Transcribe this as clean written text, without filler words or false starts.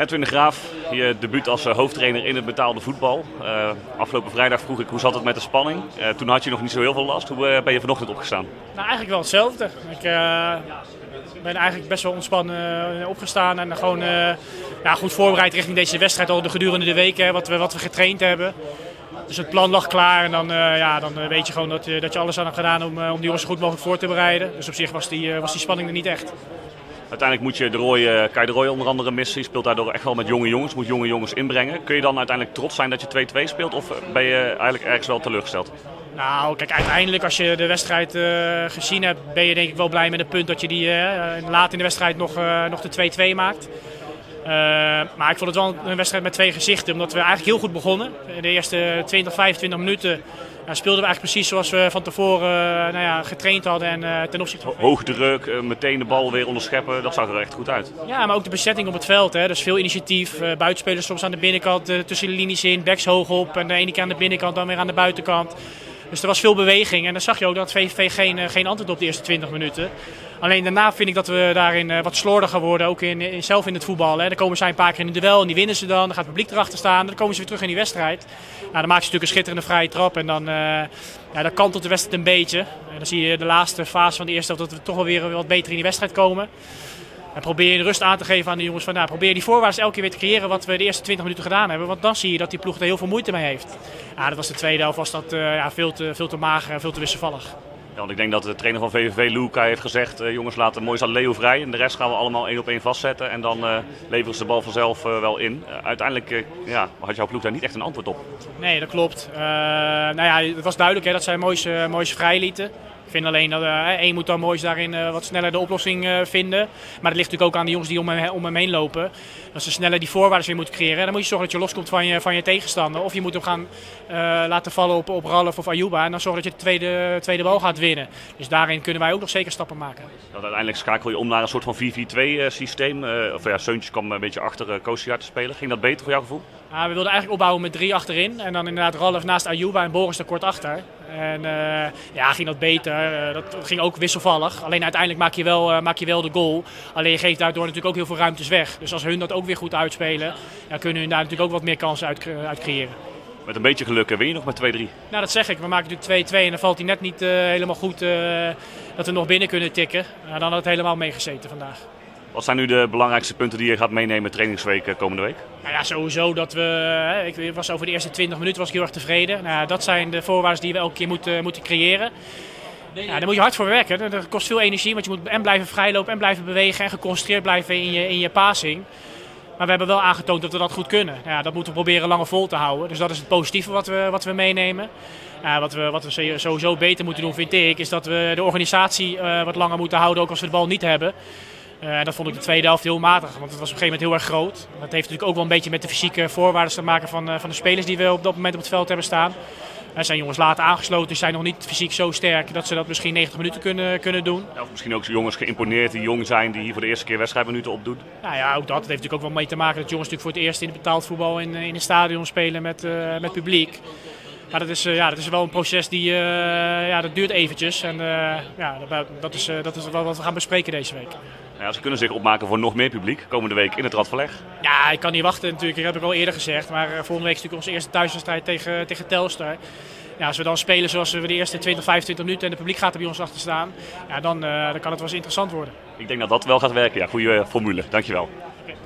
Edwin de Graaf, je debuut als hoofdtrainer in het betaalde voetbal. Afgelopen vrijdag vroeg ik hoe zat het met de spanning. Toen had je nog niet zo heel veel last. Hoe ben je vanochtend opgestaan? Nou, eigenlijk wel hetzelfde. Ik ben eigenlijk best wel ontspannen opgestaan en gewoon goed voorbereid richting deze wedstrijd al de gedurende de weken wat we getraind hebben. Dus het plan lag klaar en dan weet je gewoon dat je alles aan hebt gedaan om die jongens zo goed mogelijk voor te bereiden. Dus op zich was die spanning er niet echt. Uiteindelijk moet je Kai de Rooy onder andere missen. Je speelt daardoor echt wel met jonge jongens, moet jonge jongens inbrengen. Kun je dan uiteindelijk trots zijn dat je 2-2 speelt of ben je eigenlijk ergens wel teleurgesteld? Nou, kijk, uiteindelijk als je de wedstrijd gezien hebt, ben je denk ik wel blij met het punt dat je die laat in de wedstrijd nog de 2-2 maakt. Maar ik vond het wel een wedstrijd met twee gezichten, omdat we eigenlijk heel goed begonnen. In de eerste 20, 25 minuten speelden we eigenlijk precies zoals we van tevoren getraind hadden. En, ten opzichte van hoog druk, meteen de bal weer onderscheppen, dat zag er echt goed uit. Ja, maar ook de bezetting op het veld, hè. Dus veel initiatief. Buitenspelers soms aan de binnenkant, tussen de linies in, backs hoog op. En de ene keer aan de binnenkant, dan weer aan de buitenkant. Dus er was veel beweging en dan zag je ook dat VVV geen antwoord op de eerste 20 minuten. Alleen daarna vind ik dat we daarin wat slordiger worden, ook zelf in het voetbal. Hè. Dan komen zij een paar keer in het duel en die winnen ze dan. Dan gaat het publiek erachter staan en dan komen ze weer terug in die wedstrijd. Nou, dan maak je natuurlijk een schitterende vrije trap en dan kantelt de wedstrijd een beetje. En dan zie je de laatste fase van de eerste dat we toch wel weer wat beter in die wedstrijd komen. En probeer je rust aan te geven aan de jongens. Probeer die voorwaarts elke keer weer te creëren wat we de eerste 20 minuten gedaan hebben. Want dan zie je dat die ploeg er heel veel moeite mee heeft. Ja, dat was de tweede helft, was dat veel te mager en veel te wisselvallig. Ja, want ik denk dat de trainer van VVV, Luca, heeft gezegd... jongens, laten Moise al Leeuw vrij en de rest gaan we allemaal 1-op-1 vastzetten. En dan leveren ze de bal vanzelf wel in. Uiteindelijk had jouw ploeg daar niet echt een antwoord op. Nee, dat klopt. Het was duidelijk hè, dat zij Moise vrij lieten. Ik vind alleen dat één moet dan Moise daarin wat sneller de oplossing vinden. Maar dat ligt natuurlijk ook aan de jongens die om hem heen lopen. Dat ze sneller die voorwaarden weer moeten creëren. Dan moet je zorgen dat je loskomt van je tegenstander. Of je moet hem gaan laten vallen op Ralf of Ayuba. En dan zorgen dat je de tweede bal gaat winnen. Dus daarin kunnen wij ook nog zeker stappen maken. Nou, uiteindelijk schakel je om naar een soort van 4-4-2 systeem. Seuntjes kwam een beetje achter Coastyard te spelen. Ging dat beter voor jouw gevoel? We wilden eigenlijk opbouwen met 3 achterin. En dan inderdaad Ralf naast Ayuba en Boris er kort achter. En ging dat beter. Dat ging ook wisselvallig. Alleen uiteindelijk maak je wel de goal. Alleen je geeft daardoor natuurlijk ook heel veel ruimtes weg. Dus als hun dat ook weer goed uitspelen, dan kunnen hun daar natuurlijk ook wat meer kansen uit creëren. Met een beetje geluk win je nog met 2-3. Nou, dat zeg ik. We maken natuurlijk 2-2 en dan valt hij net niet helemaal goed dat we nog binnen kunnen tikken. Dan had het helemaal meegezeten vandaag. Wat zijn nu de belangrijkste punten die je gaat meenemen trainingsweek komende week? Nou ja, sowieso dat we... Ik was over de eerste 20 minuten was ik heel erg tevreden. Nou, dat zijn de voorwaarden die we elke keer moeten creëren. Ja, daar moet je hard voor werken. Dat kost veel energie, want je moet en blijven vrijlopen en blijven bewegen en geconcentreerd blijven in je passing. Maar we hebben wel aangetoond dat we dat goed kunnen. Ja, dat moeten we proberen langer vol te houden. Dus dat is het positieve wat we meenemen. Wat we sowieso beter moeten doen, vind ik, is dat we de organisatie wat langer moeten houden, ook als we de bal niet hebben. En dat vond ik de tweede helft heel matig, want het was op een gegeven moment heel erg groot. Dat heeft natuurlijk ook wel een beetje met de fysieke voorwaarden te maken van de spelers die we op dat moment op het veld hebben staan. Er zijn jongens laat aangesloten, die zijn nog niet fysiek zo sterk dat ze dat misschien 90 minuten kunnen doen. Ja, of misschien ook jongens geïmponeerd die jong zijn, die hier voor de eerste keer wedstrijdminuten opdoen. Nou ja, ook dat. Dat heeft natuurlijk ook wel mee te maken dat jongens natuurlijk voor het eerst in het betaald voetbal in een stadion spelen met publiek. Maar dat is wel een proces die dat duurt eventjes en dat is wat we gaan bespreken deze week. Ja, ze kunnen zich opmaken voor nog meer publiek komende week in het Radverleg. Ja, ik kan niet wachten natuurlijk, dat heb ik al eerder gezegd. Maar volgende week is natuurlijk onze eerste thuiswedstrijd tegen Telstar. Ja, als we dan spelen zoals we de eerste 20, 25 minuten en het publiek gaat er bij ons achter staan, dan kan het wel eens interessant worden. Ik denk dat dat wel gaat werken. Ja, goede formule. Dankjewel. Okay.